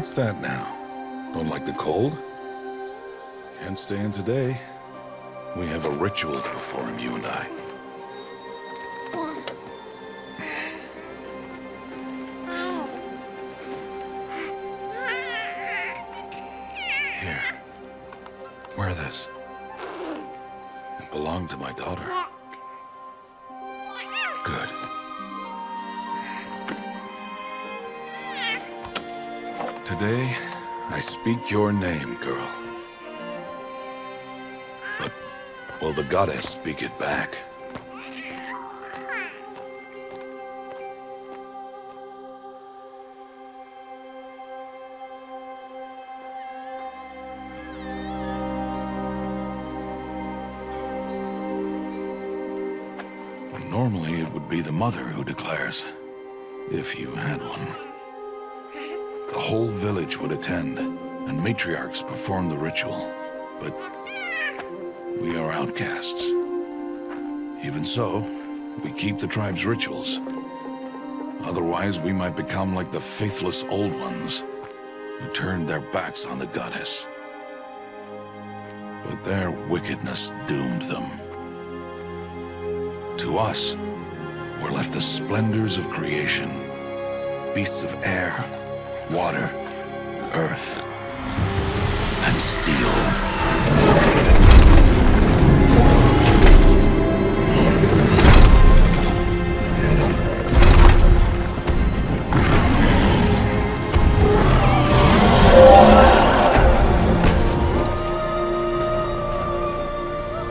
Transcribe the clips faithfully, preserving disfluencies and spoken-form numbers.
What's that now? Don't like the cold? Can't stay in today. We have a ritual to perform, you and I. Here. Wear this. It belonged to my daughter. Good. Today, I speak your name, girl. But will the goddess speak it back? Normally, it would be the mother who declares, if you had one. The whole village would attend, and matriarchs perform the ritual. But we are outcasts. Even so, we keep the tribe's rituals. Otherwise, we might become like the faithless old ones who turned their backs on the goddess. But their wickedness doomed them. To us, were left the splendors of creation, beasts of air, water, earth, and steel.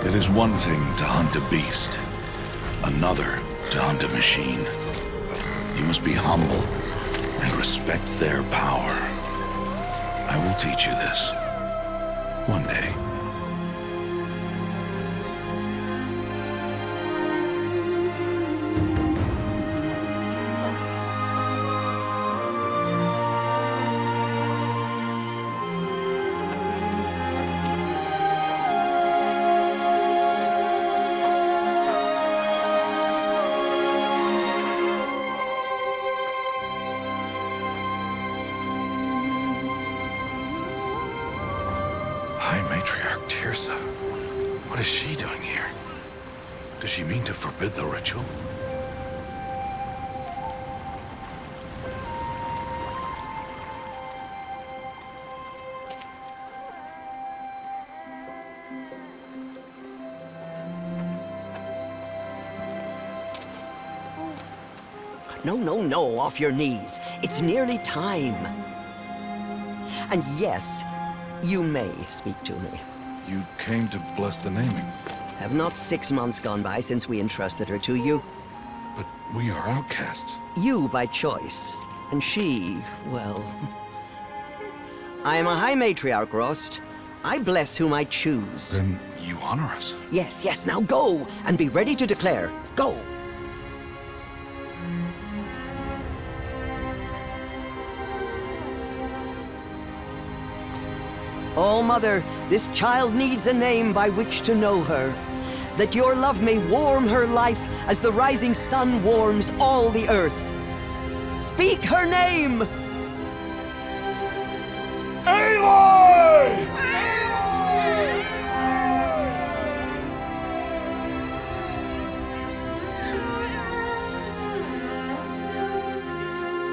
It is one thing to hunt a beast, another to hunt a machine. You must be humble and respect their power. I will teach you this one day. What is she doing here? Does she mean to forbid the ritual? No, no, no, off your knees. It's nearly time. And yes, you may speak to me. You came to bless the naming. Have not six months gone by since we entrusted her to you? But we are outcasts. You by choice, and she, well... I am a high matriarch, Rost. I bless whom I choose. Then you honor us. Yes, yes, now go, and be ready to declare. Go! Oh, Mother, this child needs a name by which to know her, that your love may warm her life as the rising sun warms all the earth. Speak her name! Aloy!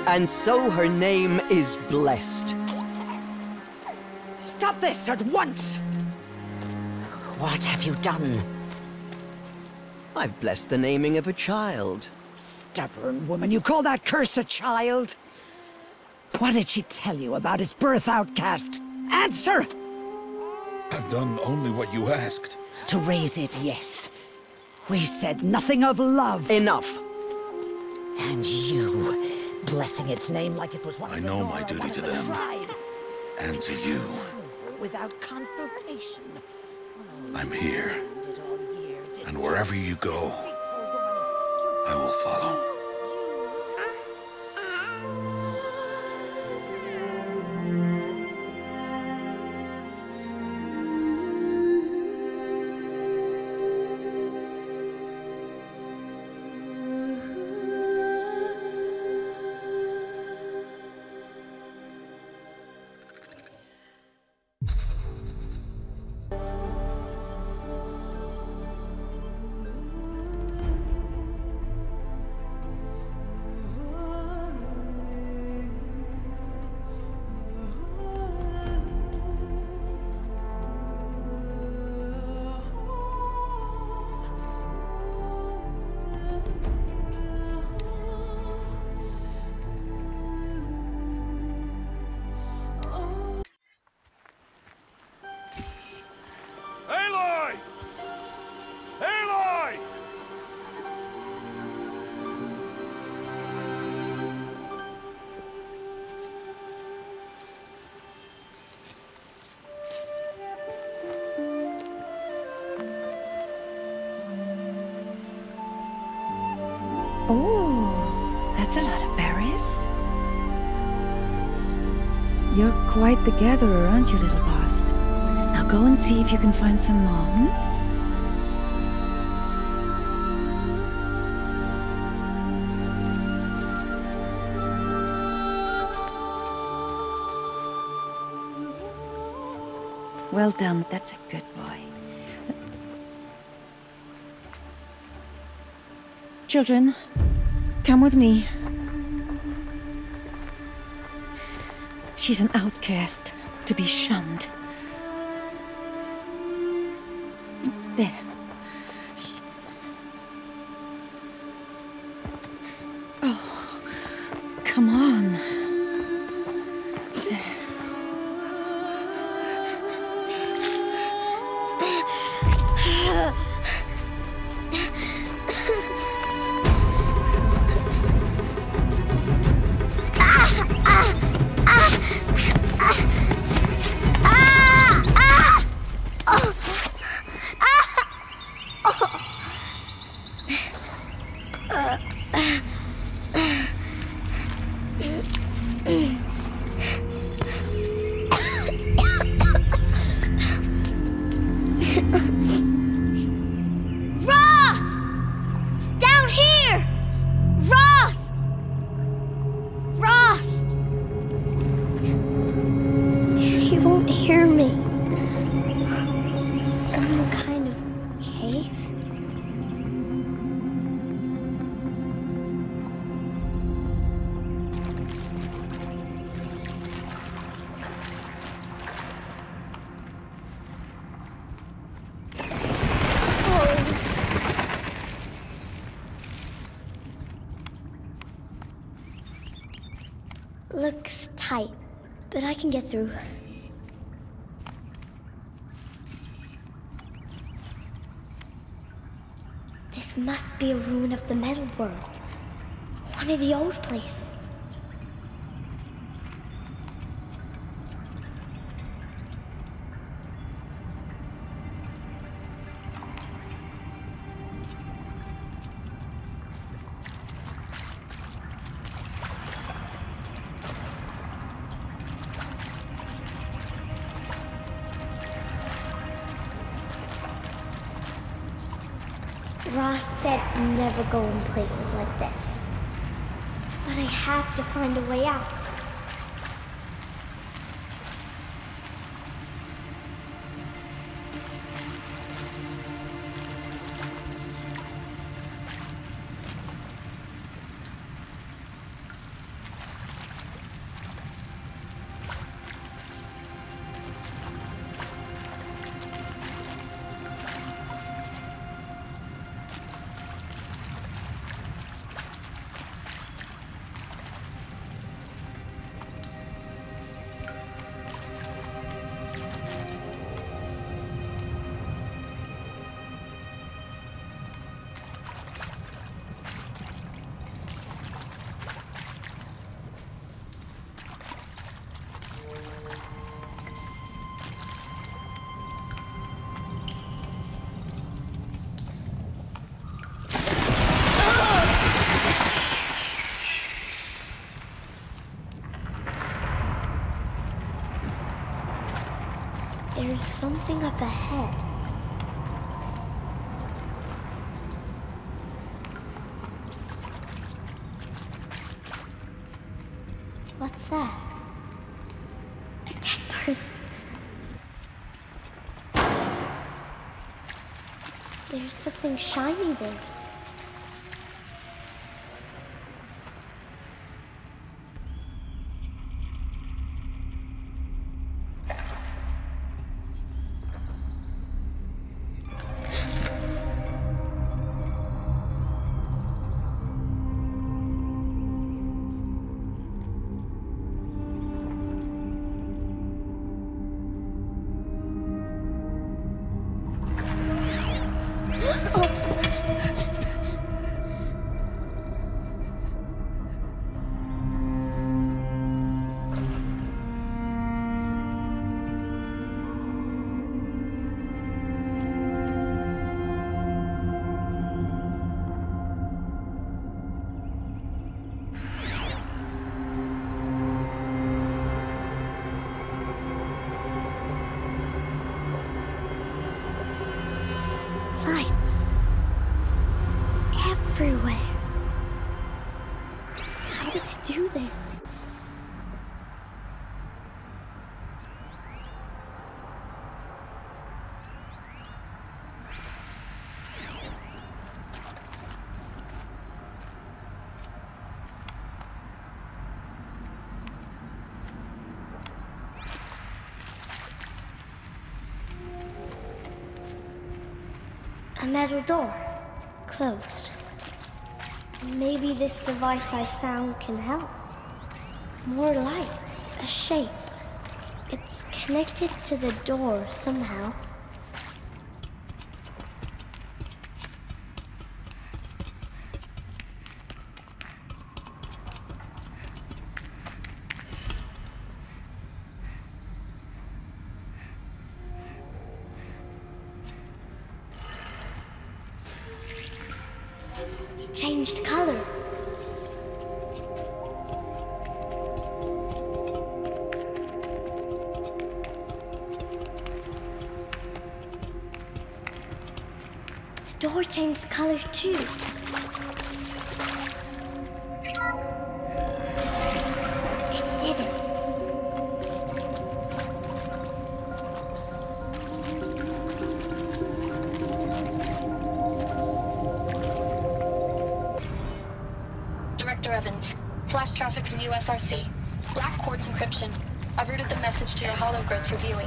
And so her name is blessed. Stop this at once! What have you done? I've blessed the naming of a child. Stubborn woman, you call that curse a child? What did she tell you about his birth, outcast? Answer! I've done only what you asked. To raise it, yes. We said nothing of love. Enough. And you, blessing its name like it was one of the Nora, one of the tribe. I know my duty to them. And to you. Without consultation. I'm here, and wherever you go, I will follow. Oh, that's a lot of berries. You're quite the gatherer, aren't you, little Rost? Now go and see if you can find some more, hmm? Well done, that's a good boy. Children, come with me. She's an outcast, to be shunned. There. Oh, come on. Looks tight, but I can get through. This must be a ruin of the metal world. One of the old places. Rost said never go in places like this. But I have to find a way out. There's something up ahead. What's that? A dead person. There's something shiny there. everywhere. How does it do this? A metal door. Closed. Maybe this device I found can help. More lights. A shape. It's connected to the door somehow. Changed color. The door changed color too. U S R C. Black quartz encryption. I've routed the message to your hologrid for viewing.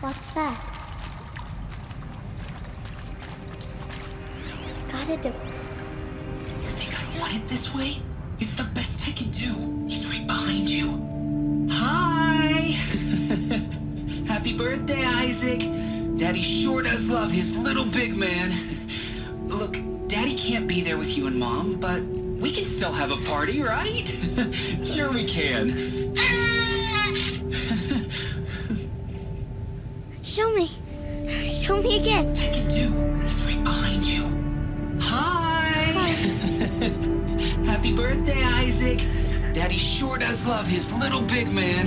What's that? It's gotta do. You think I want it this way? It's the best I can do. He's right behind you. Hi! Happy birthday, Isaac. Daddy sure does love his little big man. Look, Daddy can't be there with you and Mom, but we can still have a party, right? Sure we can. Show me. Show me again. I can do. He's right behind you. Hi! Hi. Happy birthday, Isaac. Daddy sure does love his little big man.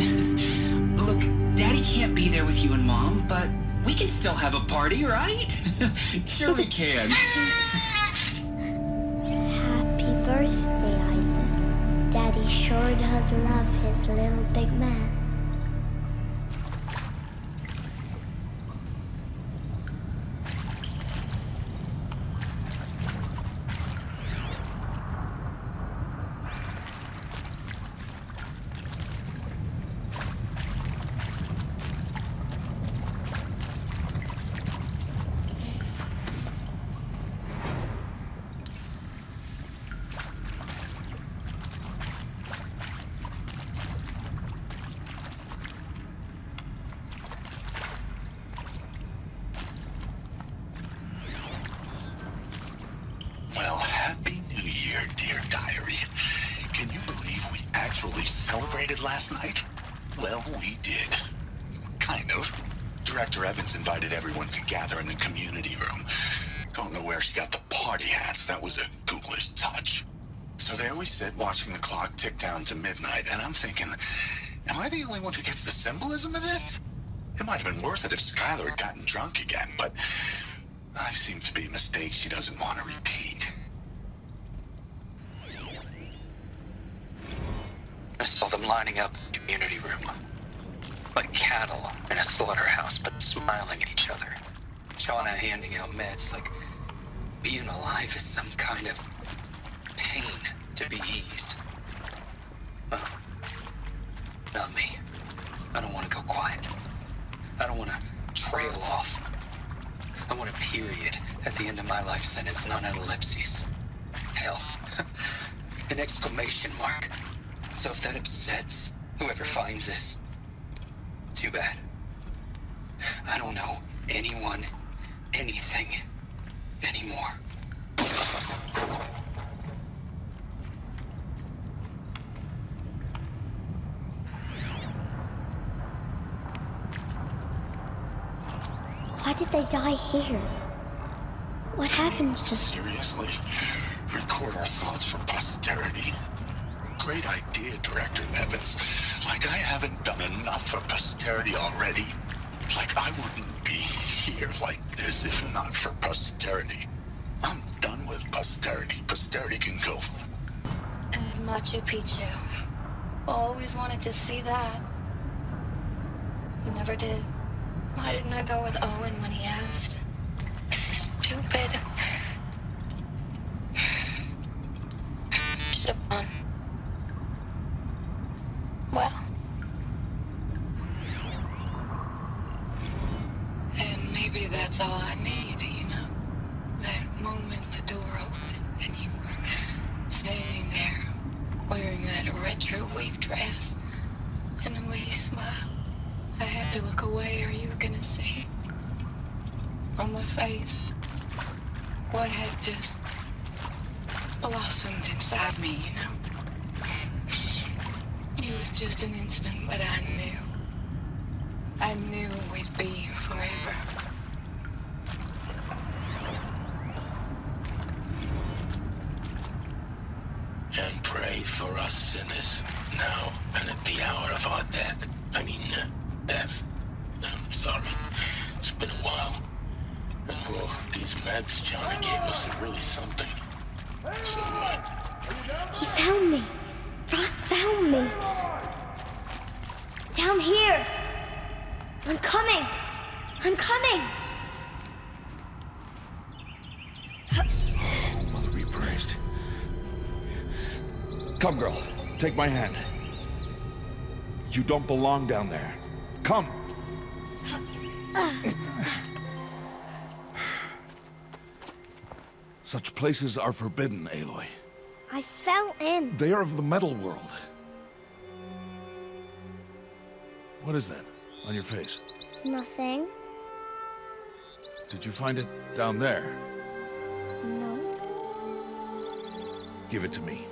Look, Daddy can't be there with you and Mom, but we can still have a party, right? Sure we can. Happy birthday, Isaac. Daddy sure does love his little big man. Last night? Well, we did. Kind of. Director Evans invited everyone to gather in the community room. Don't know where she got the party hats. That was a ghoulish touch. So there we sit, watching the clock tick down to midnight, and I'm thinking, am I the only one who gets the symbolism of this? It might have been worth it if Skylar had gotten drunk again, but I seem to be a mistake she doesn't want to repeat. I saw them lining up in the community room, like cattle in a slaughterhouse, but smiling at each other. Shauna handing out meds, like being alive is some kind of pain to be eased. Well, not me. I don't want to go quiet. I don't want to trail off. I want a period at the end of my life sentence, not an ellipsis. Hell, an exclamation mark. So if that upsets whoever finds this, too bad. I don't know anyone, anything, anymore. Why did they die here? What happened to... Seriously? Record our thoughts for posterity. Great idea, Director Evans. Like I haven't done enough for posterity already. Like I wouldn't be here like this if not for posterity. I'm done with posterity. Posterity can go. And Machu Picchu. Always wanted to see that. Never did. Why didn't I go with Owen when he asked? Stupid. Should have gone. Well. And maybe that's all I need, you know? That moment the door opened and you were standing there wearing that retro wave dress and the way you smiled. I had to look away or you were gonna see on my face what had just blossomed inside me, you know? It was just an instant, but I knew. I knew we'd be forever. And pray for us sinners, now and at the hour of our death. I mean, uh, death. I'm sorry. It's been a while. And well, these meds Johnny gave us are really something. So what? Uh, he found me. Rost found me. Down here. I'm coming. I'm coming. Oh, mother be praised. Come, girl. Take my hand. You don't belong down there. Come! Such places are forbidden, Aloy. I fell in. They are of the metal world. What is that on your face? Nothing. Did you find it down there? No. Give it to me.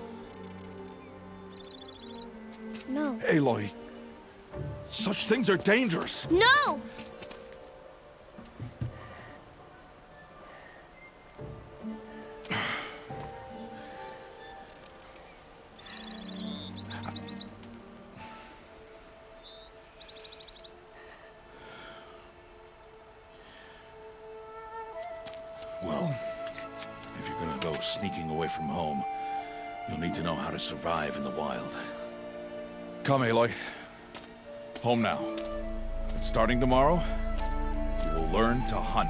No. Aloy. Such things are dangerous. No! Well, if you're gonna go sneaking away from home, you'll need to know how to survive in the wild. Come, Aloy. Home now. And starting tomorrow, you will learn to hunt.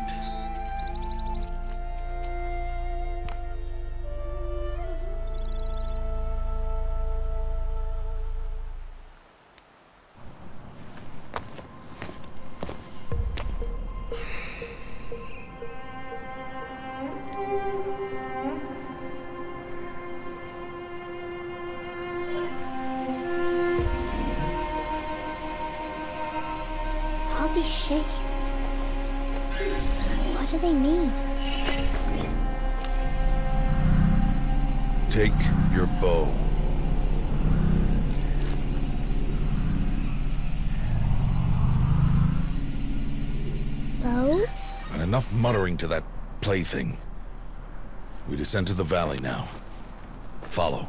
Muttering to that plaything. We descend to the valley now. Follow.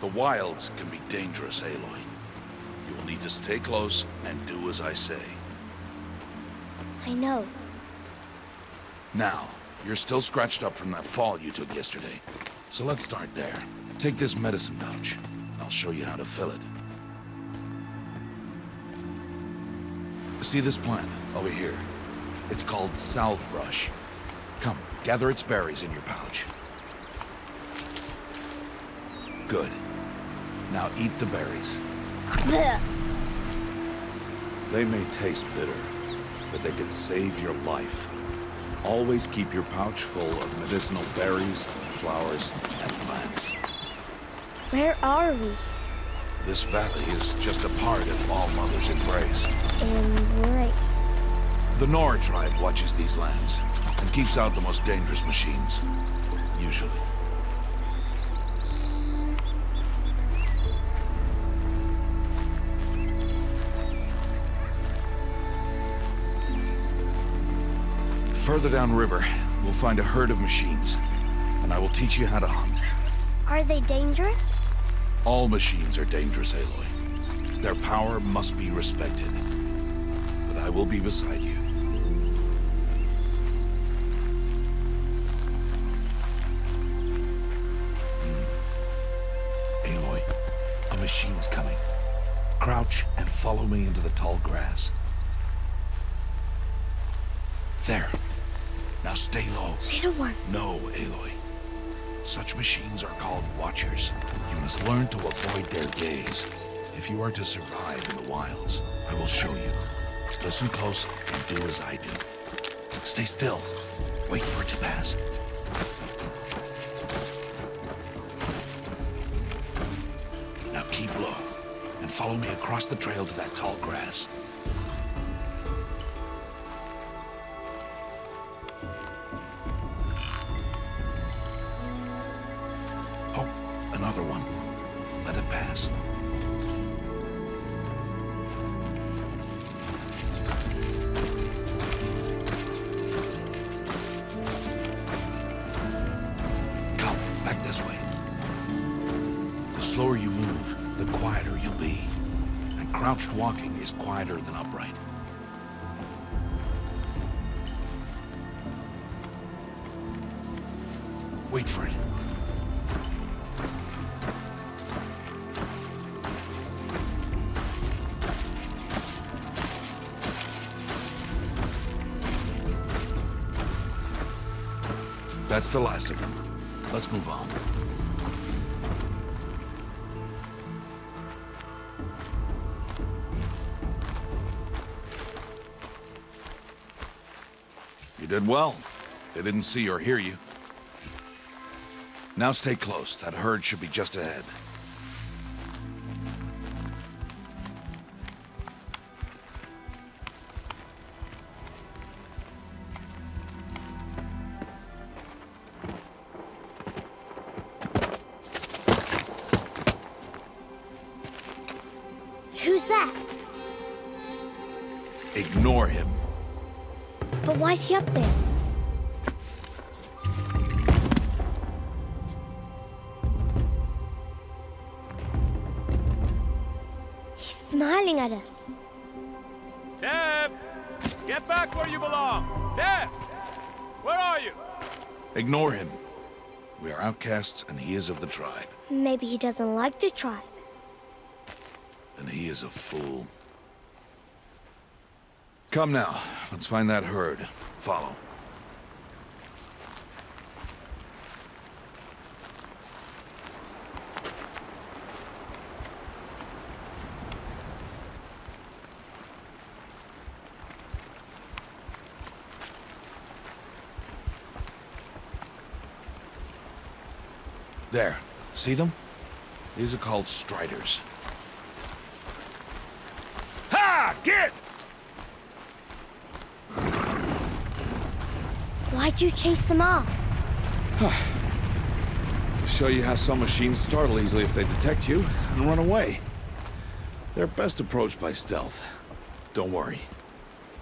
The wilds can be dangerous, Aloy. You will need to stay close and do as I say. I know. Now. You're still scratched up from that fall you took yesterday. So let's start there. Take this medicine pouch. I'll show you how to fill it. See this plant over here? It's called Southbrush. Come, gather its berries in your pouch. Good. Now eat the berries. They may taste bitter, but they can save your life. Always keep your pouch full of medicinal berries, flowers, and plants. Where are we? This valley is just a part of All Mother's embrace. Embrace. The Nora tribe watches these lands and keeps out the most dangerous machines, usually. further downriver, we'll find a herd of machines, and I will teach you how to hunt. Are they dangerous? All machines are dangerous, Aloy. Their power must be respected. But I will be beside you. Aloy, a machine's coming. Crouch and follow me into the tall grass. There. Now stay low. Little one. No, Aloy. Such machines are called Watchers. You must learn to avoid their gaze. If you are to survive in the wilds, I will show you. Listen close and do as I do. Stay still. Wait for it to pass. Now keep low and follow me across the trail to that tall grass. Walking is quieter than upright. Wait for it. That's the last of them. Let's move on. Did well. They didn't see or hear you. Now stay close. That herd should be just ahead. Who's that? Ignore him. But why is he up there? He's smiling at us. Teb! Get back where you belong! Teb! Where are you? Ignore him. We are outcasts and he is of the tribe. Maybe he doesn't like the tribe. And he is a fool. Come now. Let's find that herd. Follow. There. See them? These are called Striders. Ha! Get! Why'd you chase them off? To show you how some machines startle easily if they detect you and run away. They're best approached by stealth. Don't worry.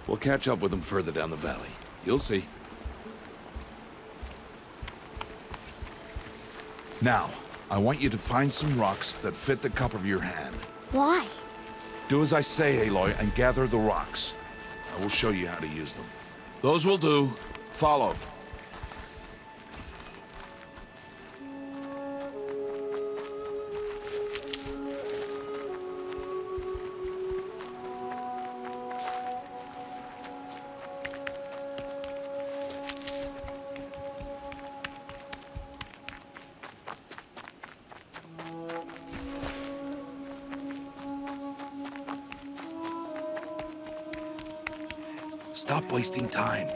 We'll catch up with them further down the valley. You'll see. Now, I want you to find some rocks that fit the cup of your hand. Why? Do as I say, Aloy, and gather the rocks. I will show you how to use them. Those will do. Follow. Stop wasting time.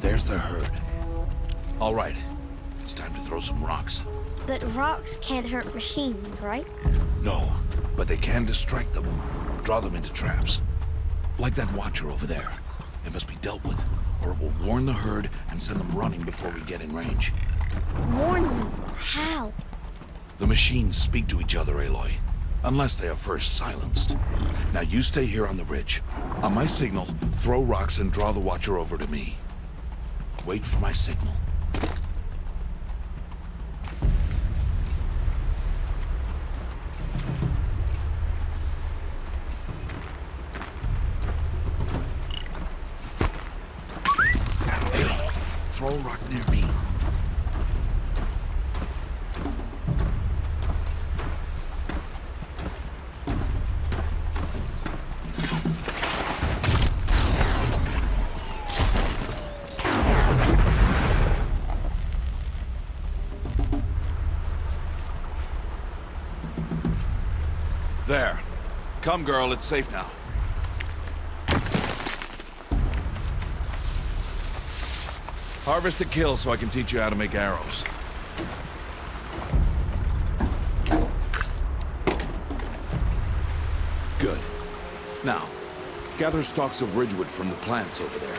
There's the herd. All right, it's time to throw some rocks. But rocks can't hurt machines, right? No, but they can distract them, draw them into traps. Like that Watcher over there. It must be dealt with, or it will warn the herd and send them running before we get in range. Warn them? How? The machines speak to each other, Aloy. Unless they are first silenced. Now you stay here on the ridge. On my signal, throw rocks and draw the Watcher over to me. Wait for my signal. Throw rock near me. There. Come, girl, it's safe now. Harvest the kill so I can teach you how to make arrows. Good. Now, gather stalks of ridgewood from the plants over there.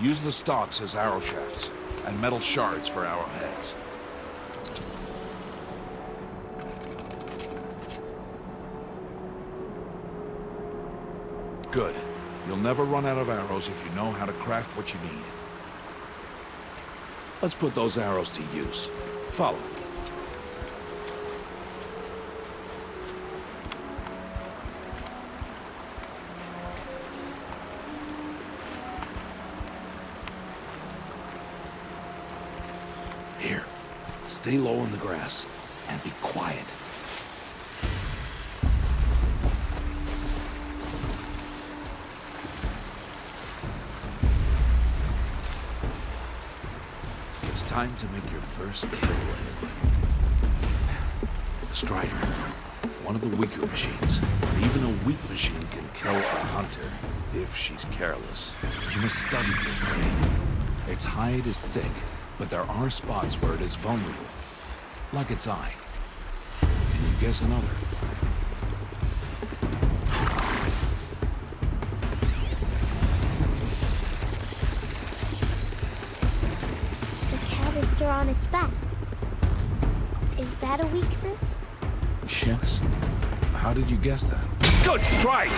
Use the stalks as arrow shafts, and metal shards for arrowheads. Good. You'll never run out of arrows if you know how to craft what you need. Let's put those arrows to use. Follow. Here. Stay low in the grass and be quiet. Time to make your first kill, Aloy. Strider, one of the weaker machines. But even a weak machine can kill a hunter if she's careless. You must study your prey. Its hide is thick, but there are spots where it is vulnerable. Like its eye. Can you guess another? On its back. Is that a weakness? Yes. How did you guess that? Good strike!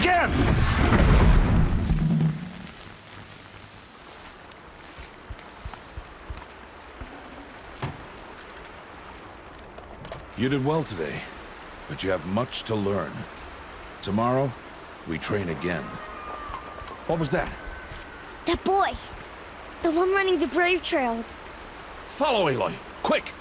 Again! You did well today, but you have much to learn. Tomorrow, we train again. What was that? That boy! The one running the brave trails! Follow, Aloy! Quick!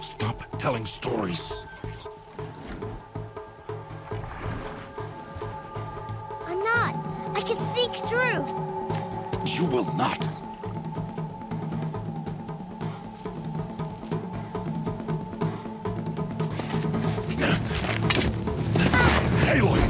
Stop telling stories. I'm not. I can sneak through. You will not. Aloy!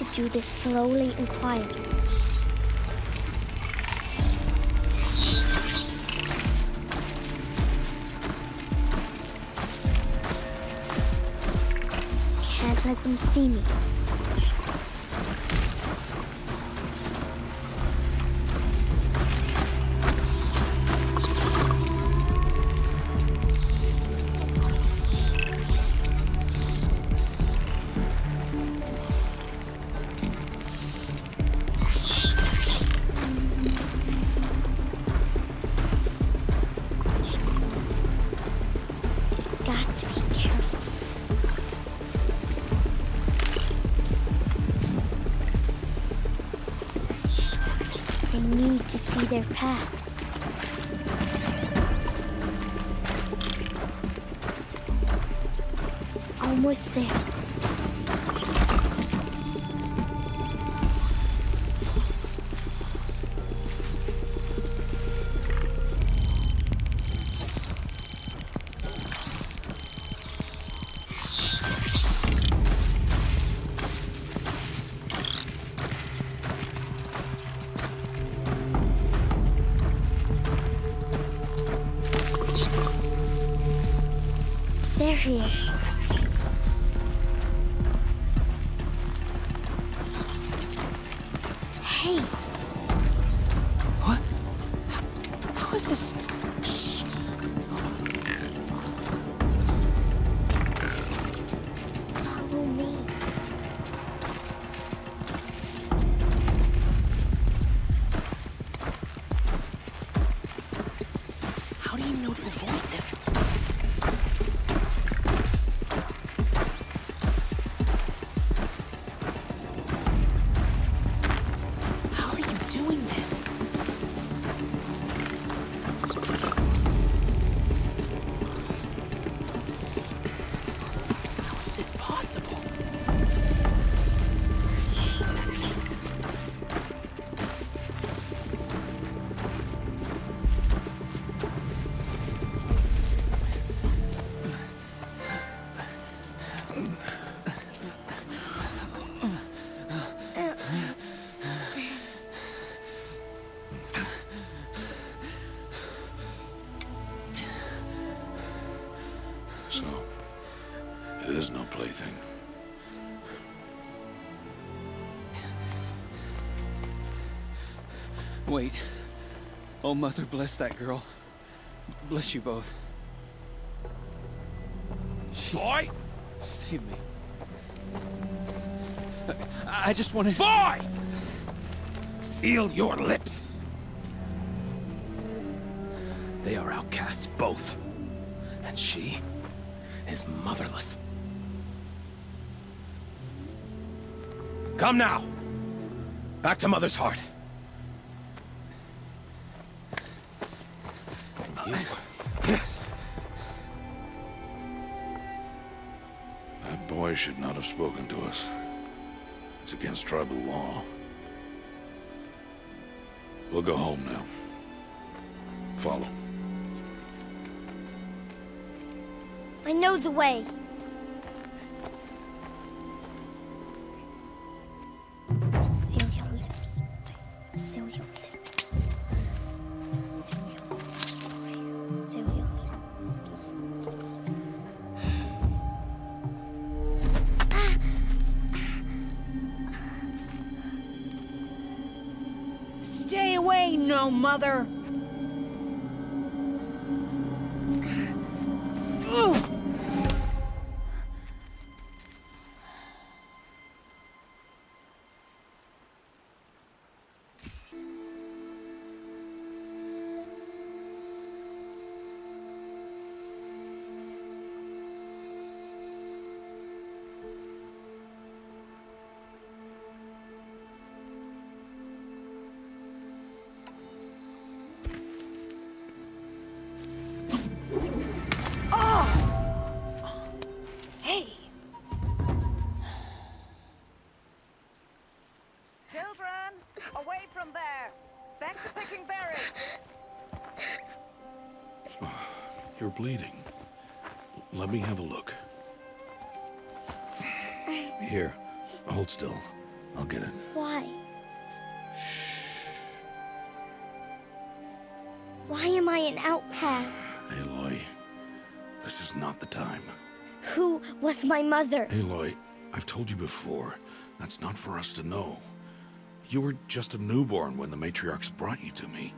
need to do this slowly and quietly. Can't let them see me. Their paths. Almost there. There he is. Hey. What? How is this? Shh. Follow me. How do you know to avoid them? Wait. Oh, Mother, bless that girl. Bless you both. She... Boy! She saved me. I, I just wanted... Boy! Seal your lips! They are outcasts, both. And she is motherless. Come now! Back to Mother's heart. That boy should not have spoken to us. It's against tribal law. We'll go home now. Follow. I know the way. Mother. Ooh. You're bleeding. Let me have a look. Here, hold still. I'll get it. Why? Shh. Why am I an outcast? Aloy, this is not the time. Who was my mother? Aloy, I've told you before, that's not for us to know. You were just a newborn when the matriarchs brought you to me.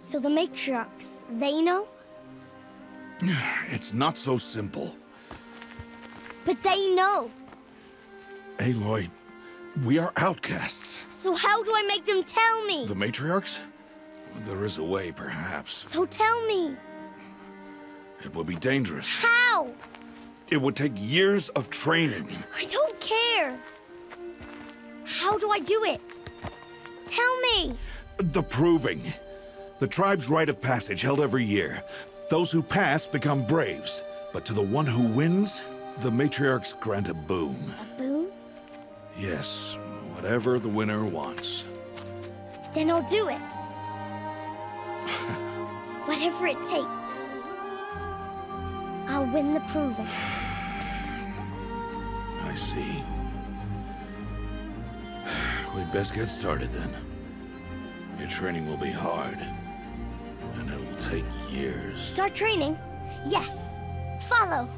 So the matriarchs, they know? It's not so simple. But they know. Aloy, we are outcasts. So how do I make them tell me? The matriarchs? There is a way, perhaps. So tell me. It would be dangerous. How? It would take years of training. I don't care. How do I do it? Tell me. The Proving. The tribe's rite of passage held every year. Those who pass become braves. But to the one who wins, the matriarchs grant a boon. A boon? Yes, whatever the winner wants. Then I'll do it. Whatever it takes. I'll win the Proving. I see. We'd best get started then. Your training will be hard, and it'll take years. Start training? Yes. Follow.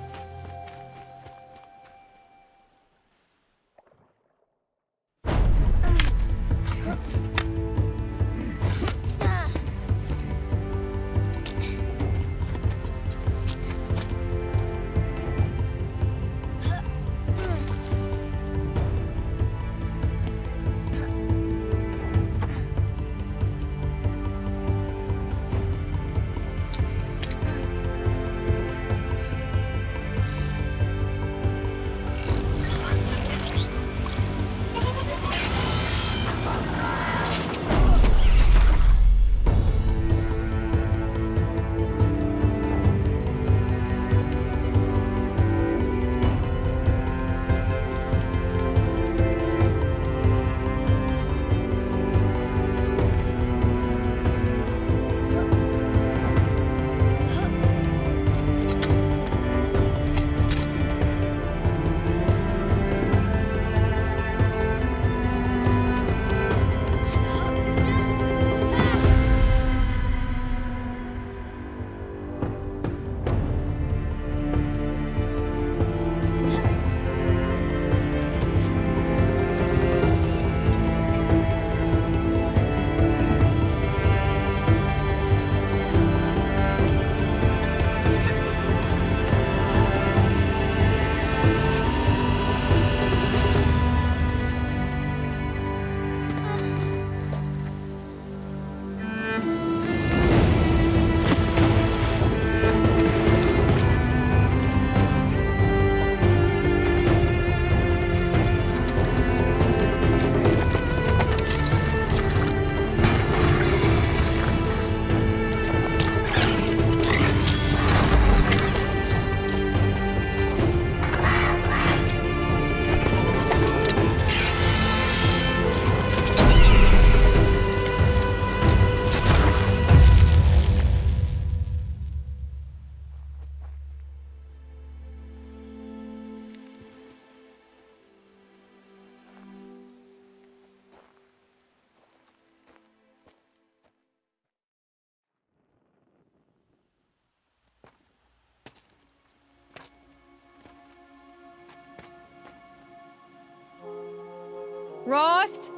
Rost?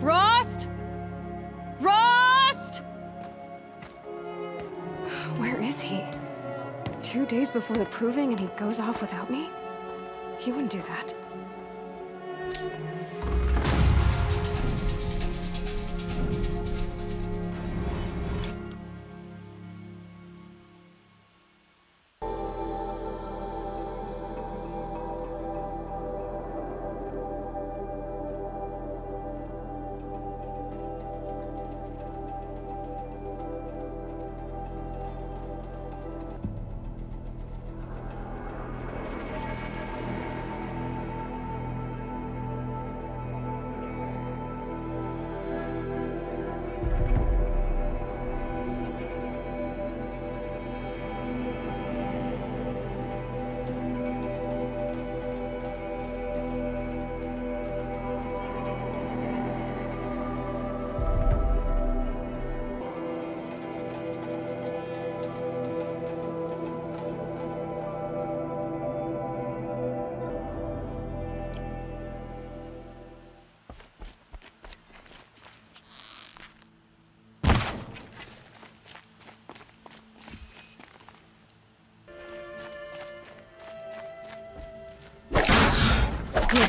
Rost? Rost? Where is he? Two days before the Proving and he goes off without me? He wouldn't do that.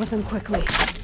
with them quickly.